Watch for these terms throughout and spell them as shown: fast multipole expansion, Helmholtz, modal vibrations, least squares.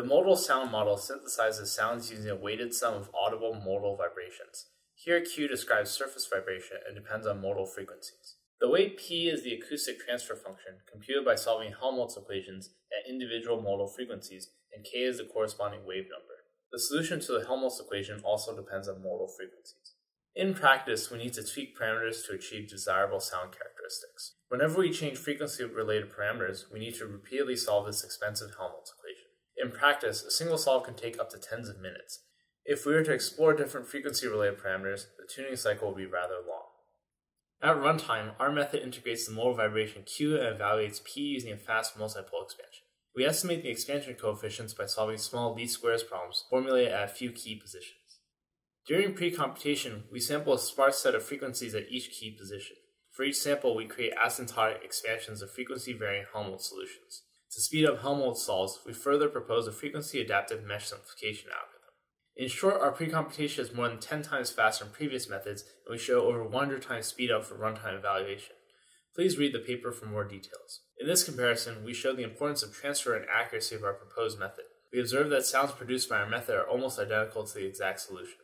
The modal sound model synthesizes sounds using a weighted sum of audible modal vibrations. Here, Q describes surface vibration and depends on modal frequencies. The weight P is the acoustic transfer function, computed by solving Helmholtz equations at individual modal frequencies, and K is the corresponding wave number. The solution to the Helmholtz equation also depends on modal frequencies. In practice, we need to tweak parameters to achieve desirable sound characteristics. Whenever we change frequency-related parameters, we need to repeatedly solve this expensive Helmholtz equation. In practice, a single solve can take up to tens of minutes. If we were to explore different frequency-related parameters, the tuning cycle would be rather long. At runtime, our method integrates the modal vibration Q and evaluates P using a fast multipole expansion. We estimate the expansion coefficients by solving small least squares problems formulated at a few key positions. During pre-computation, we sample a sparse set of frequencies at each key position. For each sample, we create asymptotic expansions of frequency-varying Helmholtz solutions. To speed up Helmholtz solves, we further propose a frequency-adaptive mesh simplification algorithm. In short, our pre-computation is more than 10 times faster than previous methods, and we show over 100 times speed up for runtime evaluation. Please read the paper for more details. In this comparison, we show the importance of transfer and accuracy of our proposed method. We observe that sounds produced by our method are almost identical to the exact solution.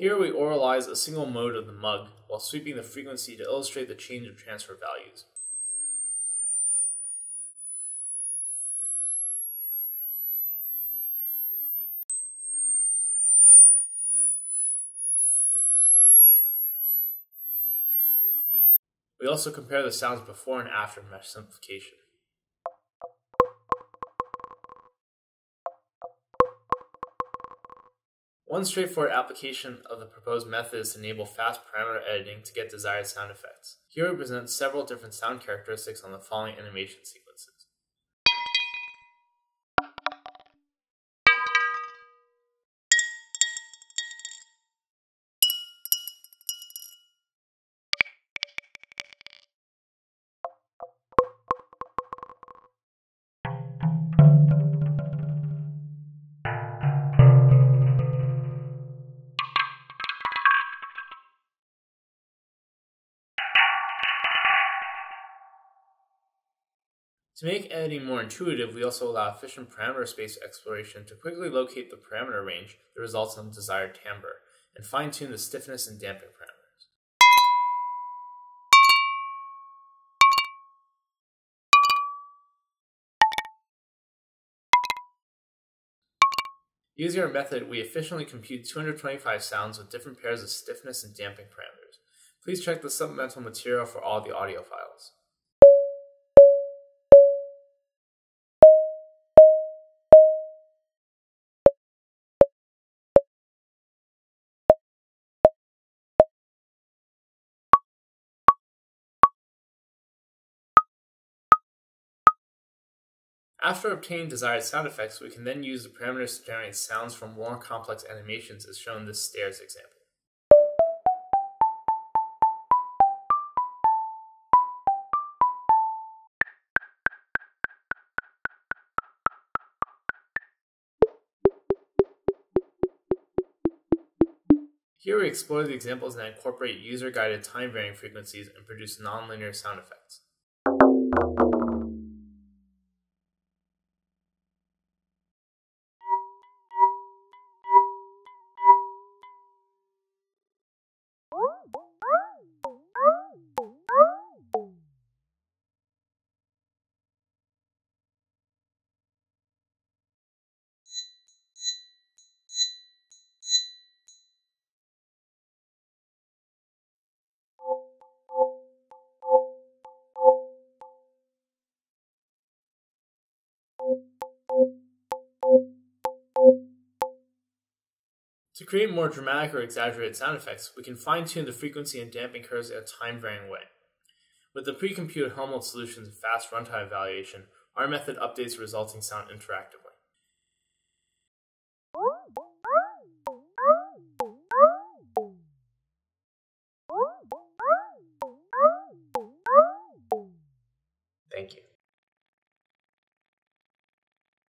Here we oralize a single mode of the mug while sweeping the frequency to illustrate the change of transfer values. We also compare the sounds before and after mesh simplification. One straightforward application of the proposed method is to enable fast parameter editing to get desired sound effects. Here we present several different sound characteristics on the following animation sequences. To make editing more intuitive, we also allow efficient parameter space exploration to quickly locate the parameter range that results in the desired timbre, and fine-tune the stiffness and damping parameters. Using our method, we efficiently compute 225 sounds with different pairs of stiffness and damping parameters. Please check the supplemental material for all the audio files. After obtaining desired sound effects, we can then use the parameters to generate sounds from more complex animations, as shown in this stairs example. Here we explore the examples that incorporate user-guided time-varying frequencies and produce nonlinear sound effects. To create more dramatic or exaggerated sound effects, we can fine-tune the frequency and damping curves in a time-varying way. With the pre-computed Helmholtz solutions and fast runtime evaluation, our method updates the resulting sound interactively. Thank you.